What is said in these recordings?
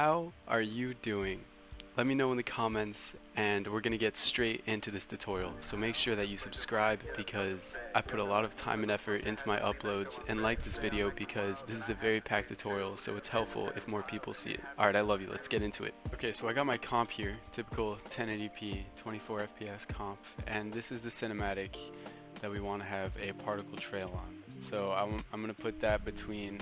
How are you doing? Let me know in the comments, and we're gonna get straight into this tutorial. So make sure that you subscribe, because I put a lot of time and effort into my uploads, and like this video because this is a very packed tutorial, so it's helpful if more people see it. Alright, I love you. Let's get into it. Okay, so I got my comp here, typical 1080p 24 FPS comp, and this is the cinematic that we want to have a particle trail on. So I'm gonna put that between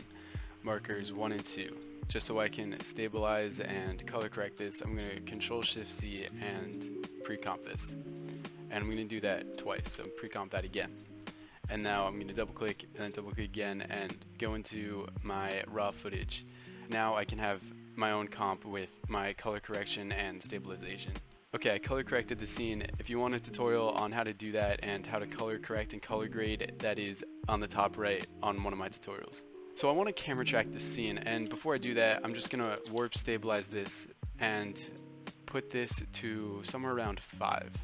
markers 1 and 2. Just so I can stabilize and color correct this, I'm going to Control Shift C and pre-comp this. And I'm going to do that twice, so pre-comp that again. And now I'm going to double click and then double click again and go into my raw footage. Now I can have my own comp with my color correction and stabilization. Okay, I color corrected the scene. If you want a tutorial on how to do that and how to color correct and color grade, that is on the top right on one of my tutorials. So I want to camera track this scene, and before I do that, I'm just going to warp stabilize this and put this to somewhere around 5.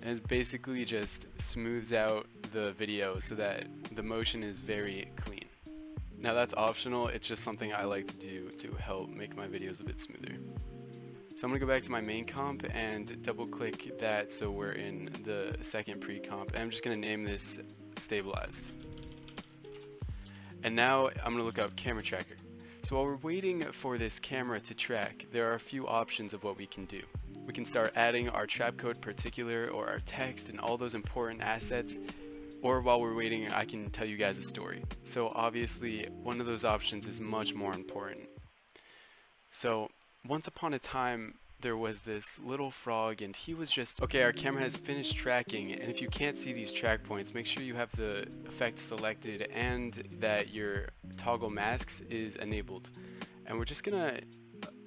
And it basically just smooths out the video so that the motion is very clean. Now that's optional, it's just something I like to do to help make my videos a bit smoother. So I'm going to go back to my main comp and double click that so we're in the second pre-comp, and I'm just going to name this Stabilized. And now I'm going to look up camera tracker. So while we're waiting for this camera to track, there are a few options of what we can do. We can start adding our Trapcode Particular or our text and all those important assets, or while we're waiting I can tell you guys a story. So obviously one of those options is much more important. So once upon a time there was this little frog, and he was just okay. Our camera has finished tracking, and if you can't see these track points, make sure you have the effect selected and that your toggle masks is enabled. And we're just gonna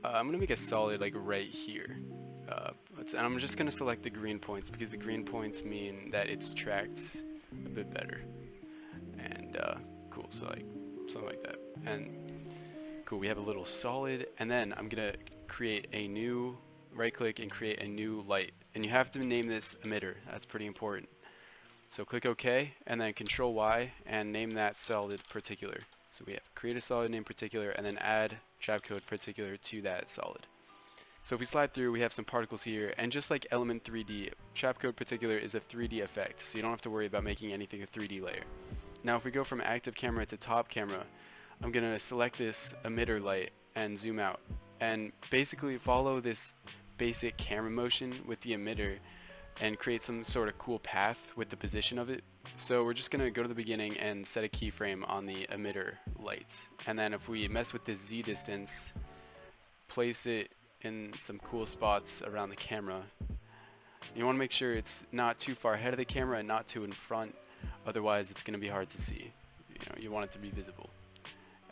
I'm gonna make a solid like right here, and I'm just gonna select the green points because the green points mean that it's tracked a bit better. And cool, so like something like that. And cool, we have a little solid, and then I'm gonna create a new, right click and create a new light, and you have to name this emitter. That's pretty important, so click OK and then Control Y and name that solid particular. So we have create a solid name particular and then add Trapcode Particular to that solid. So if we slide through, we have some particles here, and just like element 3D, Trapcode Particular is a 3D effect, so you don't have to worry about making anything a 3D layer. Now if we go from active camera to top camera, I'm gonna select this emitter light and zoom out, and basically follow this basic camera motion with the emitter and create some sort of cool path with the position of it. So we're just gonna go to the beginning and set a keyframe on the emitter lights, and then if we mess with this Z distance, place it in some cool spots around the camera. You want to make sure it's not too far ahead of the camera and not too in front, otherwise it's gonna be hard to see. You know, you want it to be visible.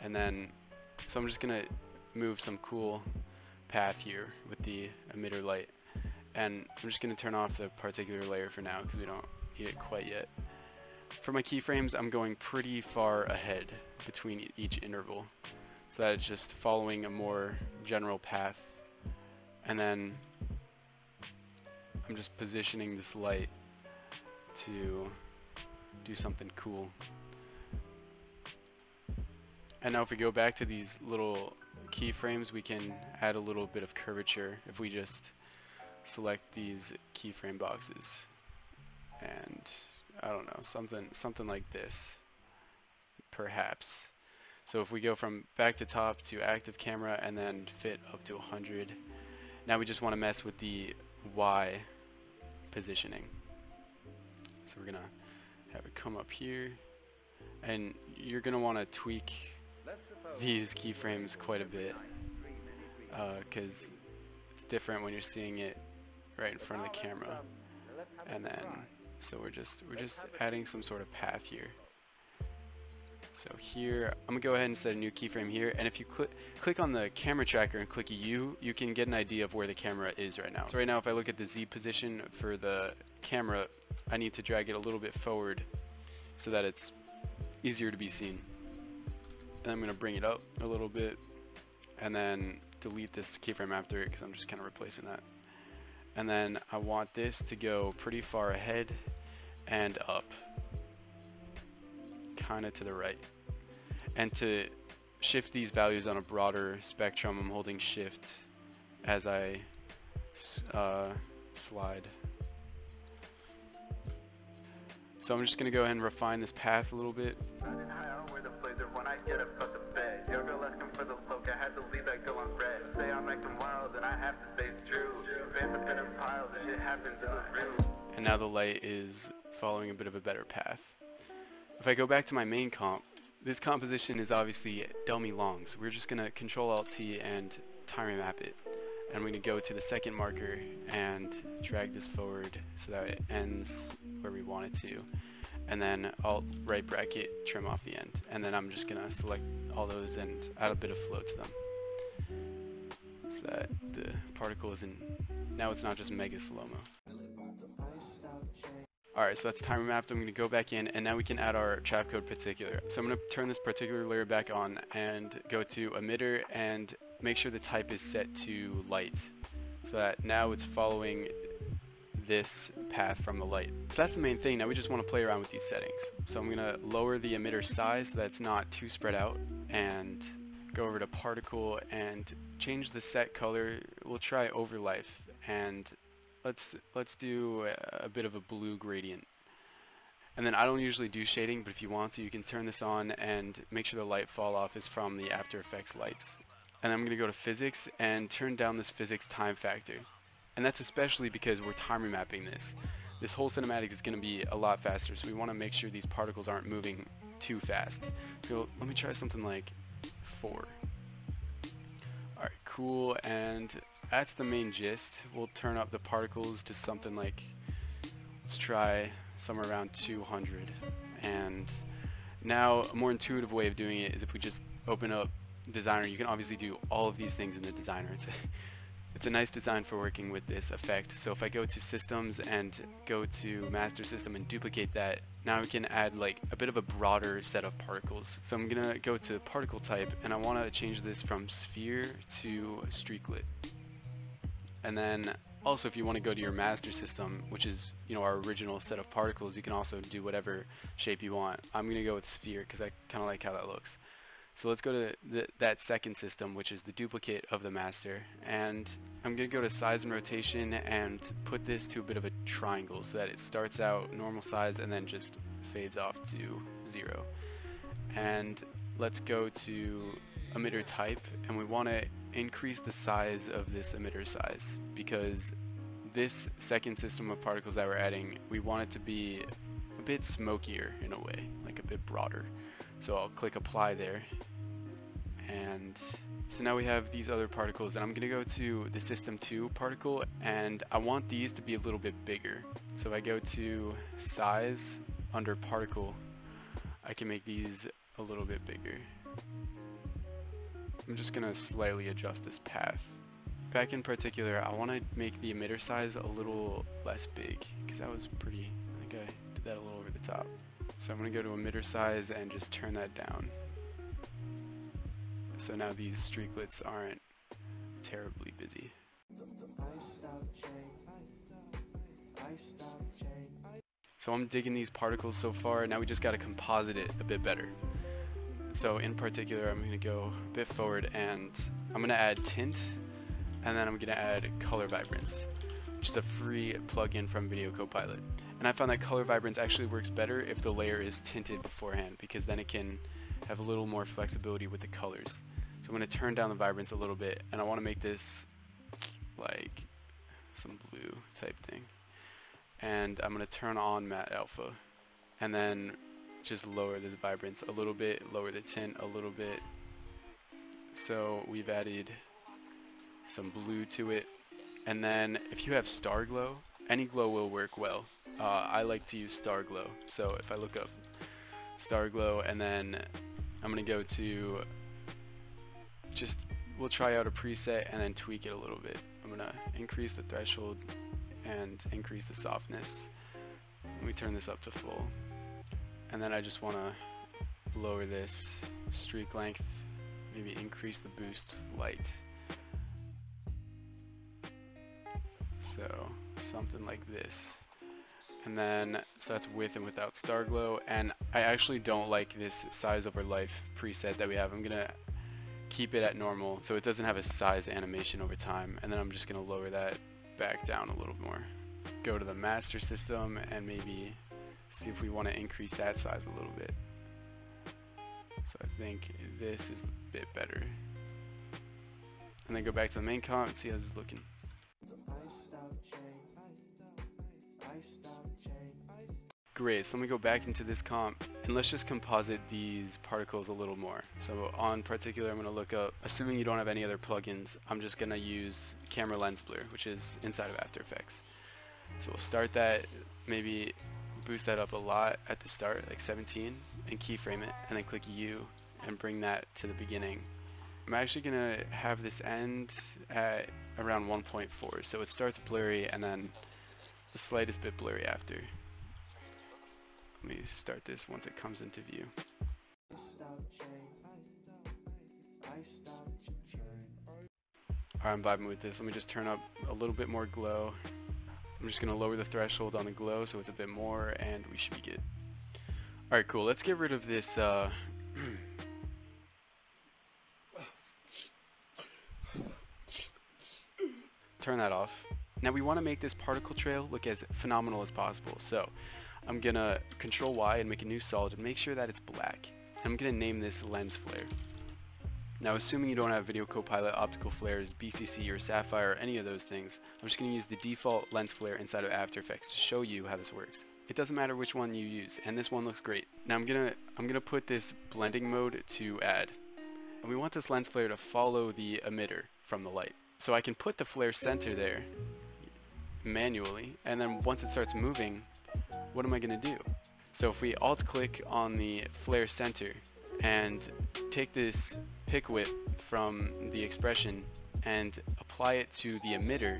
And then so I'm just gonna move some cool path here with the emitter light, and I'm just going to turn off the particular layer for now because we don't need it quite yet. For my keyframes, I'm going pretty far ahead between each interval so that it's just following a more general path, and then I'm just positioning this light to do something cool. And now if we go back to these little keyframes, we can add a little bit of curvature if we just select these keyframe boxes, and I don't know, something like this perhaps. So if we go from back to top to active camera and then fit up to 100, now we just want to mess with the Y positioning, so we're gonna have it come up here, and you're gonna want to tweak these keyframes quite a bit because it's different when you're seeing it right in front of the camera. And then so we're just adding some sort of path here. So here I'm gonna go ahead and set a new keyframe here, and if you click on the camera tracker and click U, you can get an idea of where the camera is right now. So right now if I look at the Z position for the camera, I need to drag it a little bit forward so that it's easier to be seen. And I'm going to bring it up a little bit and then delete this keyframe after it because I'm just kind of replacing that. And then I want this to go pretty far ahead and up, kind of to the right. And to shift these values on a broader spectrum. I'm holding shift as I slide. So I'm just going to go ahead and refine this path a little bit. And now the light is following a bit of a better path. If I go back to my main comp, this composition is obviously dummy long, so we're just going to Control Alt T and time remap it. And I'm going to go to the second marker and drag this forward so that it ends where we want it to. And then Alt right bracket, trim off the end. And then I'm just going to select all those and add a bit of flow to them, so that the particle isn't, now it's not just mega slow-mo. Alright, so that's time mapped. I'm going to go back in, and now we can add our Trapcode Particular. So I'm going to turn this particular layer back on and go to emitter and make sure the type is set to light, so that now it's following this path from the light. So that's the main thing. Now we just want to play around with these settings. So I'm going to lower the emitter size so that it's not too spread out, and go over to particle and change the set color. We'll try overlife, and let's do a bit of a blue gradient. And then I don't usually do shading, but if you want to, you can turn this on and make sure the light fall off is from the After Effects lights. And I'm going to go to physics and turn down this physics time factor. And that's especially because we're time remapping this. This whole cinematic is going to be a lot faster, so we want to make sure these particles aren't moving too fast. So let me try something like 4. Alright, cool, and that's the main gist. We'll turn up the particles to something like, let's try somewhere around 200. And now a more intuitive way of doing it is if we just open up Designer. You can obviously do all of these things in the Designer. It's a nice design for working with this effect. So if I go to Systems and go to Master System and duplicate that, now we can add like a bit of a broader set of particles. So I'm going to go to Particle Type, and I want to change this from Sphere to Streaklet. And then also, if you want to go to your Master System, which is, you know, our original set of particles, you can also do whatever shape you want. I'm going to go with Sphere because I kind of like how that looks. So let's go to that second system, which is the duplicate of the master, and I'm going to go to size and rotation and put this to a bit of a triangle so that it starts out normal size and then just fades off to 0. And let's go to emitter type, and we want to increase the size of this emitter size, because this second system of particles that we're adding, we want it to be a bit smokier in a way, like a bit broader. So I'll click apply there, and so now we have these other particles, and I'm going to go to the system 2 particle, and I want these to be a little bit bigger. So if I go to size under particle, I can make these a little bit bigger. I'm just going to slightly adjust this path. Back in particular, I want to make the emitter size a little less big, because that was pretty, I think I did that a little over the top. So I'm going to go to emitter size and just turn that down. So now these streaklets aren't terribly busy. So I'm digging these particles so far. Now we just got to composite it a bit better. So in particular, I'm going to go a bit forward, and I'm going to add tint, and then I'm going to add color vibrance, which is a free plugin from Video Copilot. And I found that color vibrance actually works better if the layer is tinted beforehand, because then it can have a little more flexibility with the colors. So I'm going to turn down the vibrance a little bit, and I want to make this like some blue type thing. And I'm going to turn on matte alpha, and then just lower this vibrance a little bit, lower the tint a little bit. So we've added some blue to it. And then if you have star glow, any glow will work well. I like to use star glow, so if I look up star glow, and then I'm going to go to just, we'll try out a preset and then tweak it a little bit. I'm going to increase the threshold and increase the softness. Let me turn this up to full, and then I just want to lower this streak length, maybe increase the boost light. So something like this, and then so that's with and without star glow. And I actually don't like this size over life preset that we have. I'm gonna keep it at normal so it doesn't have a size animation over time, and then I'm just going to lower that back down a little more. Go to the master system and maybe see if we want to increase that size a little bit. So I think this is a bit better. And then go back to the main comp and see how this is looking. Great, so let me go back into this comp and let's just composite these particles a little more. So on Particular, I'm going to look up, assuming you don't have any other plugins, I'm just going to use Camera Lens Blur, which is inside of After Effects. So we'll start that, maybe boost that up a lot at the start, like 17, and keyframe it, and then click U and bring that to the beginning. I'm actually going to have this end at around 1.4, so it starts blurry and then the slightest bit blurry after. Let me start this once it comes into view. Alright, I'm vibing with this. Let me just turn up a little bit more glow. I'm just going to lower the threshold on the glow so it's a bit more, and we should be good. Alright, cool. Let's get rid of this turn that off. Now we want to make this particle trail look as phenomenal as possible, so I'm going to Control Y and make a new solid and make sure that it's black. I'm going to name this Lens Flare. Now assuming you don't have Video Copilot, Optical Flares, BCC, or Sapphire, or any of those things, I'm just going to use the default Lens Flare inside of After Effects to show you how this works. It doesn't matter which one you use, and this one looks great. Now I'm going to put this blending mode to add. And we want this Lens Flare to follow the emitter from the light. So I can put the flare center there manually, and then once it starts moving, what am I going to do? So if we alt click on the flare center and take this pick whip from the expression and apply it to the emitter,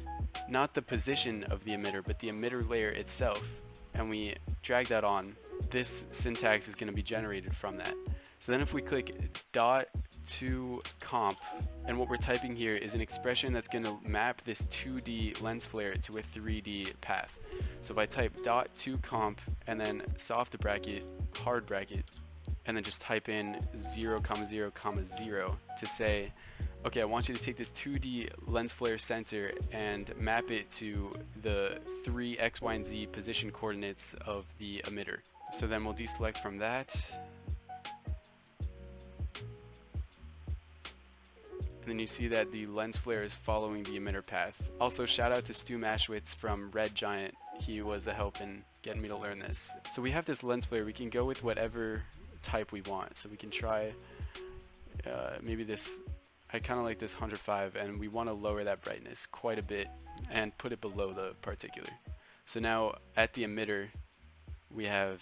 not the position of the emitter but the emitter layer itself, and we drag that on, this syntax is going to be generated from that. So then if we click dot to comp, and what we're typing here is an expression that's going to map this 2D lens flare to a 3D path. So if I type dot to comp and then soft bracket, hard bracket, and then just type in 0,0,0 to say, okay, I want you to take this 2D lens flare center and map it to the 3 X, Y, and Z position coordinates of the emitter. So then we'll deselect from that. And then you see that the lens flare is following the emitter path. Also, shout out to Stu Maschwitz from Red Giant. He was a help in getting me to learn this. So we have this lens flare. We can go with whatever type we want. So we can try maybe this. I kind of like this 105, and we want to lower that brightness quite a bit and put it below the particular. So now at the emitter, we have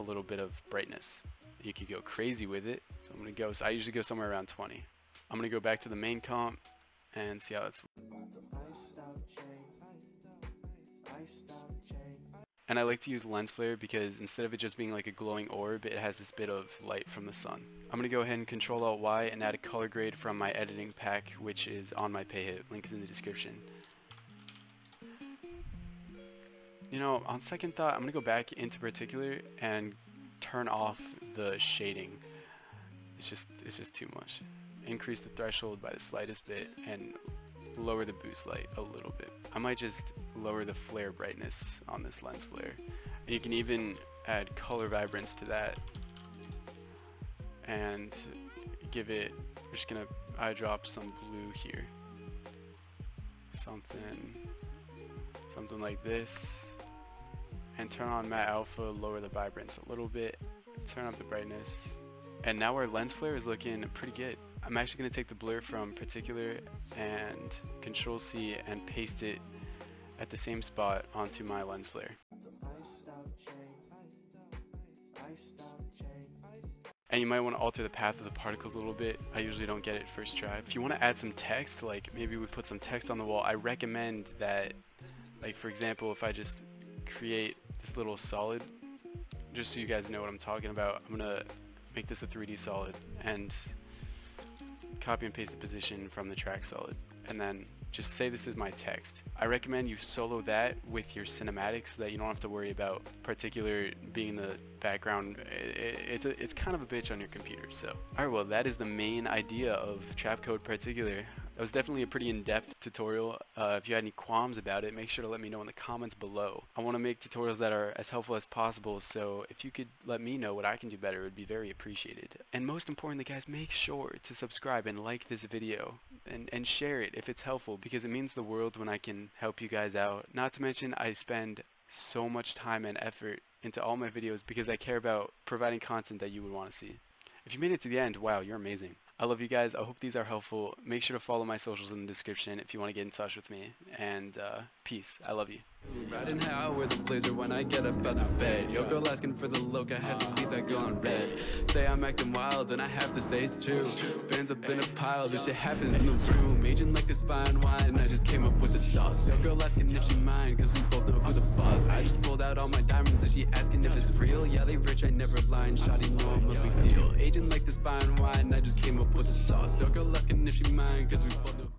a little bit of brightness. You could go crazy with it. So I'm gonna go. So I usually go somewhere around 20. I'm going to go back to the main comp and see how that's. And I like to use lens flare because instead of it just being like a glowing orb, it has this bit of light from the sun. I'm going to go ahead and Control Alt Y and add a color grade from my editing pack, which is on my payhip. Link is in the description. You know, on second thought, I'm going to go back into Particular and turn off the shading. It's just too much. Increase the threshold by the slightest bit and lower the boost light a little bit. I might just lower the flare brightness on this lens flare. And you can even add color vibrance to that and give it, we're just gonna eye drop some blue here. Something like this. And turn on matte alpha, lower the vibrance a little bit, turn up the brightness. And now our lens flare is looking pretty good. I'm actually going to take the blur from Particular and Control C and paste it at the same spot onto my lens flare. And you might want to alter the path of the particles a little bit. I usually don't get it first try. If you want to add some text, like maybe we put some text on the wall, I recommend that, like for example, if I just create this little solid, just so you guys know what I'm talking about, I'm going to make this a 3D solid and copy and paste the position from the track solid, and then just say this is my text. I recommend you solo that with your cinematics so that you don't have to worry about Particular being the background. It's kind of a bitch on your computer. So alright, well, that is the main idea of Trapcode Particular. That was definitely a pretty in-depth tutorial. If you had any qualms about it, make sure to let me know in the comments below. I want to make tutorials that are as helpful as possible, so if you could let me know what I can do better, it would be very appreciated. And most importantly, guys, make sure to subscribe and like this video and share it if it's helpful, because it means the world when I can help you guys out. Not to mention, I spend so much time and effort into all my videos because I care about providing content that you would want to see. If you made it to the end, wow, you're amazing. I love you guys. I hope these are helpful. Make sure to follow my socials in the description if you want to get in touch with me. And peace. I love you. Riding high with a blazer when I get up out of bed. Yo, girl asking for the look. I had to leave that girl on red. Say I'm acting wild and I have to say it's true. Bands up in a pile. This shit happens in the room. Aging like this fine wine. I just came up with the sauce. Yo, girl asking if she mine, cause we both know who the boss. I just pulled out all my diamonds and she asking if it's real. Yeah, they rich, I never lying. Shawty know I'm a big deal. Aging like this fine wine. I just came up with the sauce. Yo, girl asking if she mine, cause we both know.